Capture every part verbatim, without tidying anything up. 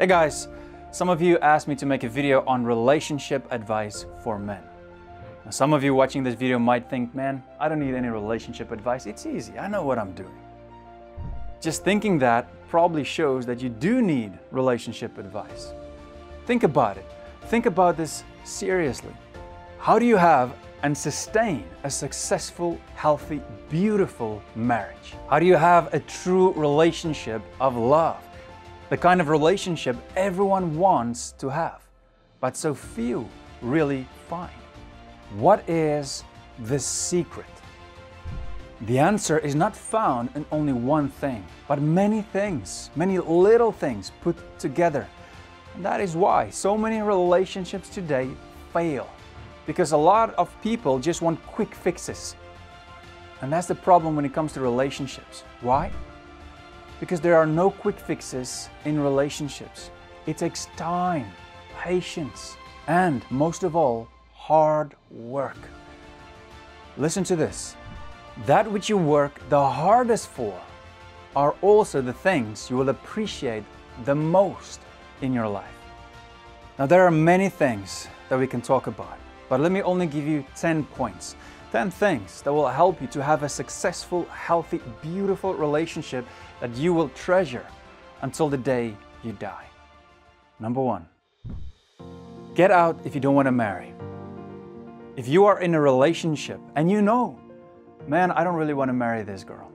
Hey guys, some of you asked me to make a video on relationship advice for men. Now, some of you watching this video might think, man, I don't need any relationship advice. It's easy. I know what I'm doing. Just thinking that probably shows that you do need relationship advice. Think about it. Think about this seriously. How do you have and sustain a successful, healthy, beautiful marriage? How do you have a true relationship of love? The kind of relationship everyone wants to have, but so few really find. What is the secret? The answer is not found in only one thing, but many things, many little things put together. And that is why so many relationships today fail, because a lot of people just want quick fixes. And that's the problem when it comes to relationships. Why? Because there are no quick fixes in relationships. It takes time, patience, and most of all, hard work. Listen to this. That which you work the hardest for are also the things you will appreciate the most in your life. Now, there are many things that we can talk about, but let me only give you ten points. ten things that will help you to have a successful, healthy, beautiful relationship that you will treasure until the day you die. Number one, get out if you don't want to marry. If you are in a relationship and you know, man, I don't really want to marry this girl,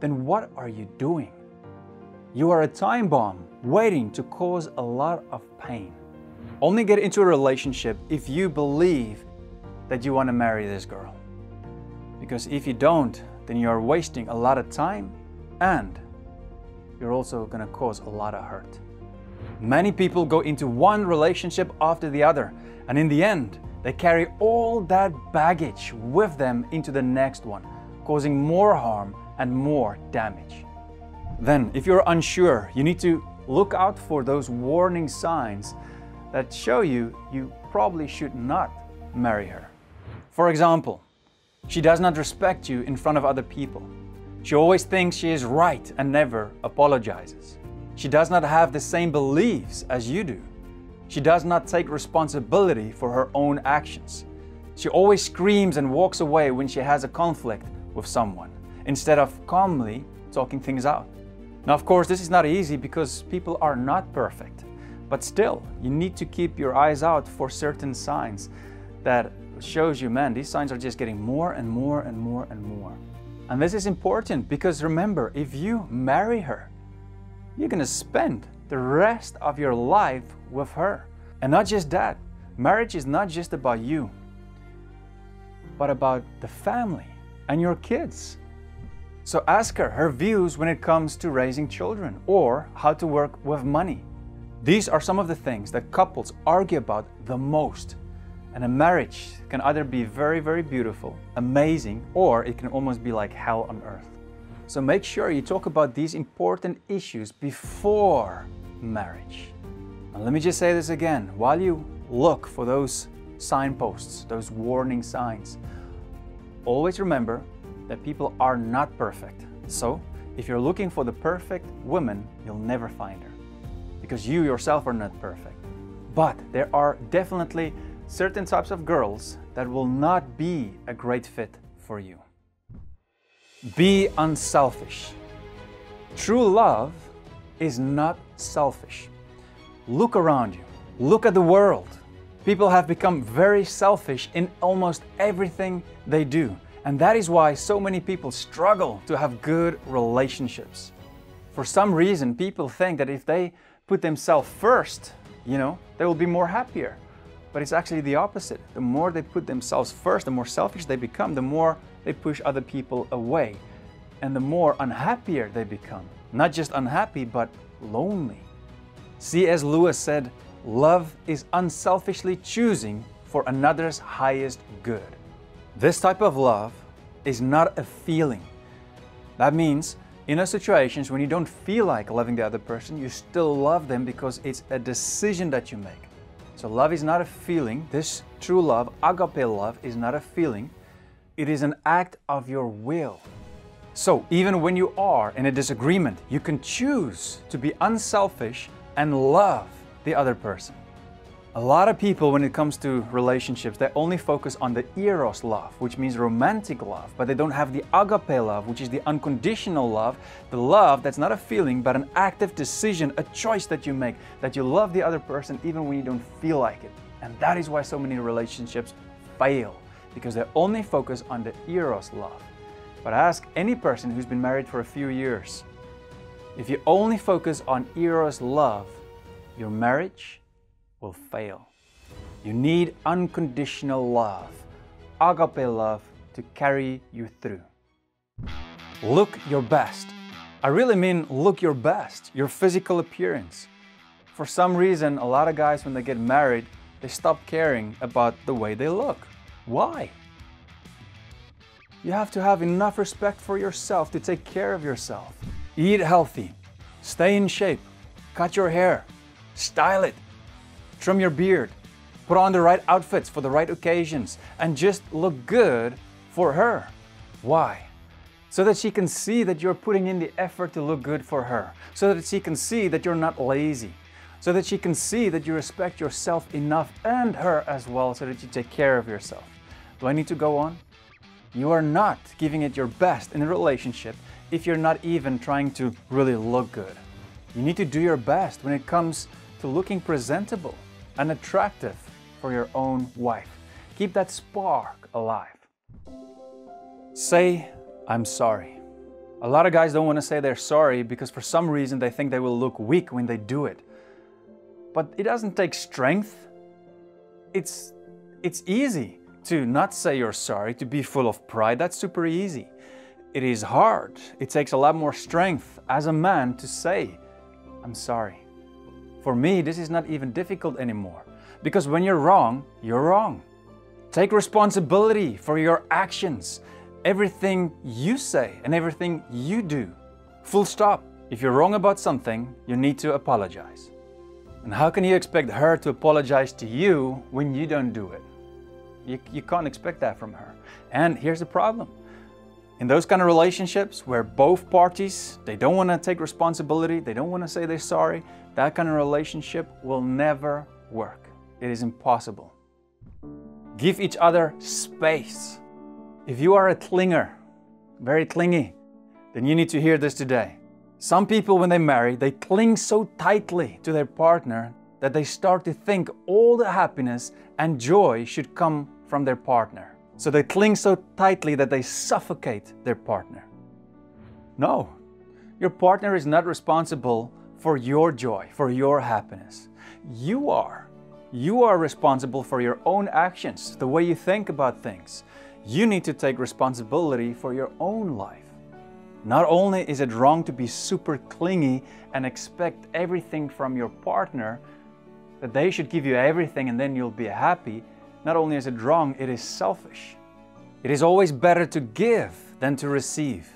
then what are you doing? You are a time bomb waiting to cause a lot of pain. Only get into a relationship if you believe that you want to marry this girl. Because if you don't, then you are wasting a lot of time and you're also going to cause a lot of hurt. Many people go into one relationship after the other, and in the end, they carry all that baggage with them into the next one, causing more harm and more damage. Then, if you're unsure, you need to look out for those warning signs that show you you probably should not marry her. For example, she does not respect you in front of other people. She always thinks she is right and never apologizes. She does not have the same beliefs as you do. She does not take responsibility for her own actions. She always screams and walks away when she has a conflict with someone, instead of calmly talking things out. Now, of course, this is not easy because people are not perfect, but still, you need to keep your eyes out for certain signs that shows you, man, these signs are just getting more and more and more and more. And this is important because remember, if you marry her, you're gonna spend the rest of your life with her. And not just that, marriage is not just about you, but about the family and your kids. So ask her her views when it comes to raising children or how to work with money. These are some of the things that couples argue about the most. And a marriage can either be very, very beautiful, amazing, or it can almost be like hell on earth. So make sure you talk about these important issues before marriage. And let me just say this again, while you look for those signposts, those warning signs, always remember that people are not perfect. So if you're looking for the perfect woman, you'll never find her because you yourself are not perfect. But there are definitely certain types of girls that will not be a great fit for you. Be unselfish. True love is not selfish. Look around you. Look at the world. People have become very selfish in almost everything they do. And that is why so many people struggle to have good relationships. For some reason, people think that if they put themselves first, you know, they will be more happier. But it's actually the opposite. The more they put themselves first, the more selfish they become, the more they push other people away. And the more unhappier they become. Not just unhappy, but lonely. C S Lewis said, "Love is unselfishly choosing for another's highest good." This type of love is not a feeling. That means in those situations when you don't feel like loving the other person, you still love them because it's a decision that you make. So love is not a feeling. This true love, agape love, is not a feeling. It is an act of your will. So even when you are in a disagreement, you can choose to be unselfish and love the other person. A lot of people, when it comes to relationships, they only focus on the eros love, which means romantic love, but they don't have the agape love, which is the unconditional love, the love that's not a feeling, but an active decision, a choice that you make, that you love the other person even when you don't feel like it. And that is why so many relationships fail, because they only focus on the eros love. But ask any person who's been married for a few years, if you only focus on eros love, your marriage will fail. You need unconditional love, agape love, to carry you through. Look your best. I really mean look your best, your physical appearance. For some reason, a lot of guys, when they get married, they stop caring about the way they look. Why? You have to have enough respect for yourself to take care of yourself. Eat healthy, stay in shape, cut your hair, style it, trim your beard, put on the right outfits for the right occasions, and just look good for her. Why? So that she can see that you're putting in the effort to look good for her, so that she can see that you're not lazy, so that she can see that you respect yourself enough and her as well, so that you take care of yourself. Do I need to go on? You are not giving it your best in a relationship if you're not even trying to really look good. You need to do your best when it comes to looking presentable and attractive for your own wife. Keep that spark alive. Say, "I'm sorry." A lot of guys don't want to say they're sorry because for some reason they think they will look weak when they do it. But it doesn't take strength. It's, it's easy to not say you're sorry, to be full of pride. That's super easy. It is hard. It takes a lot more strength as a man to say, "I'm sorry." For me, this is not even difficult anymore, because when you're wrong, you're wrong. Take responsibility for your actions, everything you say and everything you do. Full stop. If you're wrong about something, you need to apologize. And how can you expect her to apologize to you when you don't do it? You, you can't expect that from her. And here's the problem. In those kind of relationships where both parties, they don't want to take responsibility, they don't want to say they're sorry, that kind of relationship will never work. It is impossible. Give each other space. If you are a clinger, very clingy, then you need to hear this today. Some people, when they marry, they cling so tightly to their partner that they start to think all the happiness and joy should come from their partner. So they cling so tightly that they suffocate their partner. No, your partner is not responsible for your joy, for your happiness. You are. You are responsible for your own actions, the way you think about things. You need to take responsibility for your own life. Not only is it wrong to be super clingy and expect everything from your partner, that they should give you everything and then you'll be happy. Not only is it wrong, it is selfish. It is always better to give than to receive.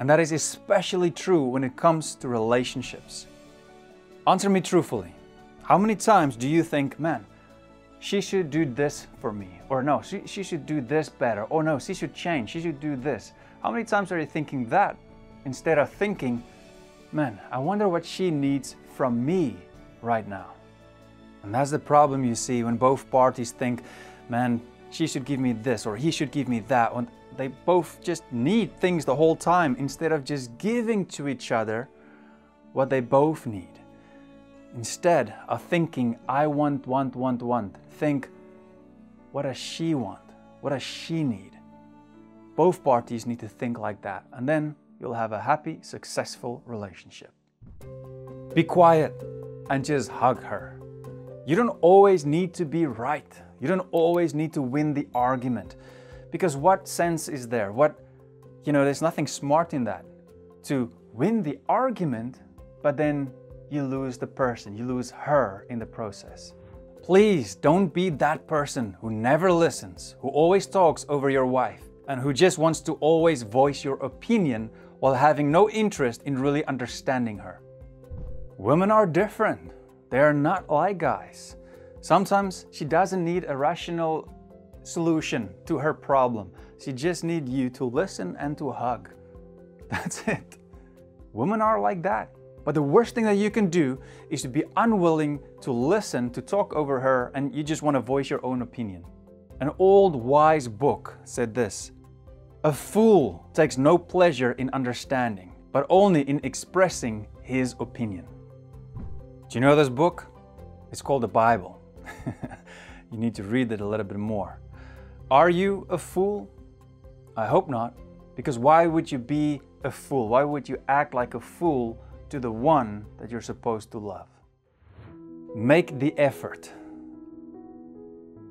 And that is especially true when it comes to relationships. Answer me truthfully. How many times do you think, man, she should do this for me? Or no, she, she should do this better. Or no, she should change. She should do this. How many times are you thinking that instead of thinking, man, I wonder what she needs from me right now? And that's the problem you see when both parties think, man, she should give me this or he should give me that. When they both just need things the whole time instead of just giving to each other what they both need. Instead of thinking, I want, want, want, want, think, what does she want? What does she need? Both parties need to think like that, and then you'll have a happy, successful relationship. Be quiet and just hug her. You don't always need to be right. You don't always need to win the argument. Because what sense is there? What, you know, there's nothing smart in that. To win the argument, but then you lose the person. You lose her in the process. Please don't be that person who never listens, who always talks over your wife, and who just wants to always voice your opinion while having no interest in really understanding her. Women are different. They are not like guys. Sometimes she doesn't need a rational solution to her problem. She just needs you to listen and to hug. That's it. Women are like that. But the worst thing that you can do is to be unwilling to listen, to talk over her, and you just want to voice your own opinion. An old wise book said this: "A fool takes no pleasure in understanding, but only in expressing his opinion." Do you know this book? It's called the Bible. You need to read it a little bit more. Are you a fool? I hope not, because why would you be a fool? Why would you act like a fool to the one that you're supposed to love? Make the effort.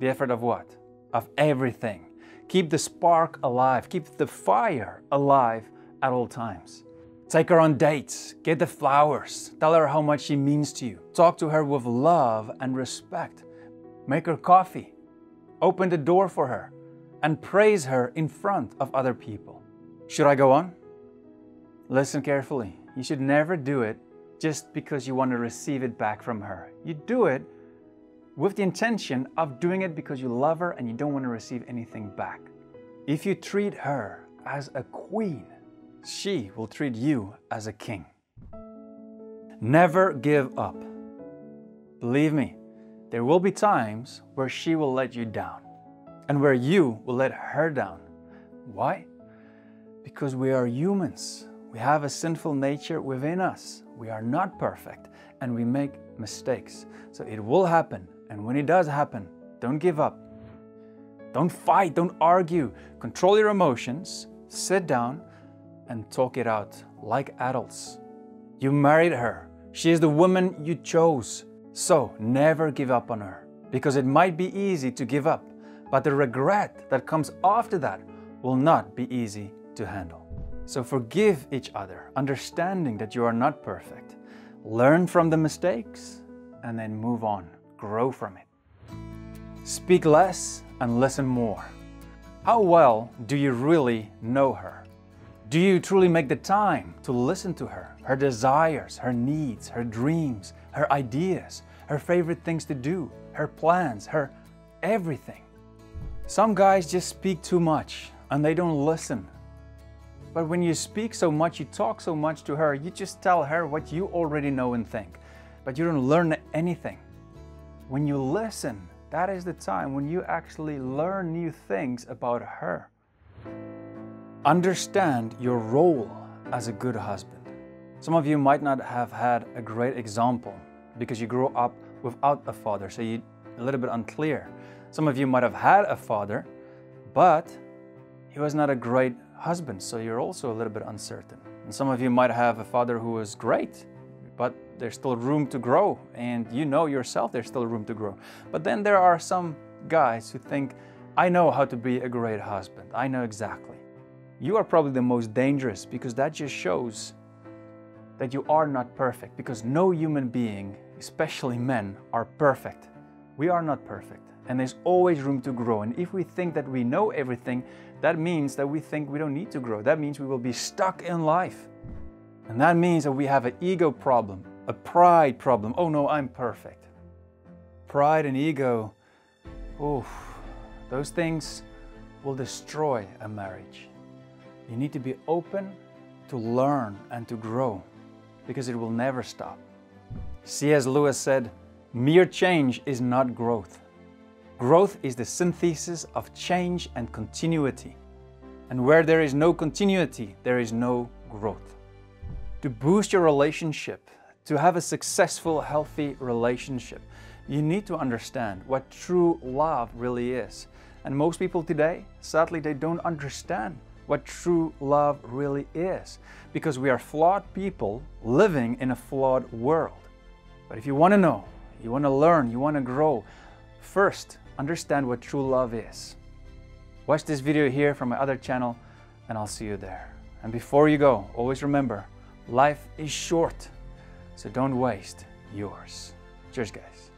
The effort of what? Of everything. Keep the spark alive. Keep the fire alive at all times. Take her on dates. Get the flowers. Tell her how much she means to you. Talk to her with love and respect. Make her coffee. Open the door for her and praise her in front of other people. Should I go on? Listen carefully. You should never do it just because you want to receive it back from her. You do it with the intention of doing it because you love her and you don't want to receive anything back. If you treat her as a queen, she will treat you as a king. Never give up. Believe me, there will be times where she will let you down and where you will let her down. Why? Because we are humans. We have a sinful nature within us. We are not perfect and we make mistakes. So it will happen. And when it does happen, don't give up. Don't fight, don't argue. Control your emotions, sit down and talk it out like adults. You married her. She is the woman you chose. So never give up on her, because it might be easy to give up, but the regret that comes after that will not be easy to handle. So forgive each other, understanding that you are not perfect. Learn from the mistakes and then move on. Grow from it. Speak less and listen more. How well do you really know her? Do you truly make the time to listen to her, her desires, her needs, her dreams, her ideas, her favorite things to do, her plans, her everything? Some guys just speak too much and they don't listen. But when you speak so much, you talk so much to her, you just tell her what you already know and think, but you don't learn anything. When you listen, that is the time when you actually learn new things about her. Understand your role as a good husband. Some of you might not have had a great example because you grew up without a father, so you're a little bit unclear. Some of you might have had a father, but he was not a great husband, so you're also a little bit uncertain. And some of you might have a father who is great, but there's still room to grow, and you know yourself there's still room to grow. But then there are some guys who think, I know how to be a great husband, I know exactly. You are probably the most dangerous, because that just shows that you are not perfect, because no human being, especially men, are perfect. We are not perfect. And there's always room to grow. And if we think that we know everything, that means that we think we don't need to grow. That means we will be stuck in life. And that means that we have an ego problem, a pride problem. Oh no, I'm perfect. Pride and ego, oof, those things will destroy a marriage. You need to be open to learn and to grow, because it will never stop. C S Lewis said, "Mere change is not growth. Growth is the synthesis of change and continuity. And where there is no continuity, there is no growth." To boost your relationship, to have a successful, healthy relationship, you need to understand what true love really is. And most people today, sadly, they don't understand what true love really is, because we are flawed people living in a flawed world. But if you want to know, you want to learn, you want to grow, first, understand what true love is. Watch this video here from my other channel and I'll see you there. And before you go, always remember, life is short, so don't waste yours. Cheers, guys.